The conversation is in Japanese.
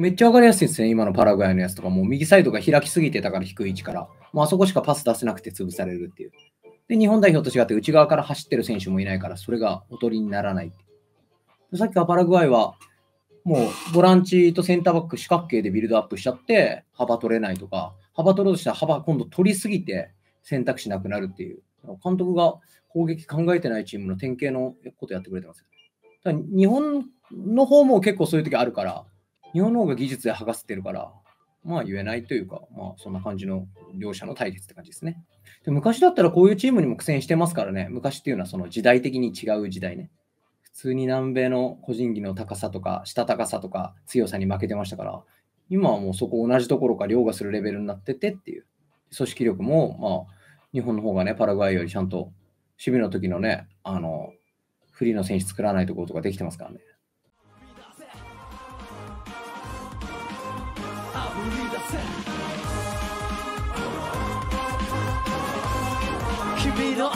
めっちゃわかりやすいですね、今のパラグアイのやつとか、もう右サイドが開きすぎてたから低い位置から、もうあそこしかパス出せなくて潰されるっていう。で、日本代表と違って内側から走ってる選手もいないから、それがおとりにならない。さっきはパラグアイは、もうボランチとセンターバック四角形でビルドアップしちゃって、幅取れないとか、幅取ろうとしたら幅今度取りすぎて選択肢なくなるっていう。監督が攻撃考えてないチームの典型のことやってくれてますよ。だから日本の方も結構そういう時あるから、日本の方が技術で剥がせてるから、まあ言えないというか、まあそんな感じの両者の対決って感じですね。で昔だったらこういうチームにも苦戦してますからね、昔っていうのはその時代的に違う時代ね。普通に南米の個人技の高さとか、した高さとか強さに負けてましたから、今はもうそこ同じところか凌駕するレベルになっててっていう。組織力も、まあ日本の方がね、パラグアイよりちゃんと守備の時のね、フリーの選手作らないところとかできてますからね。君の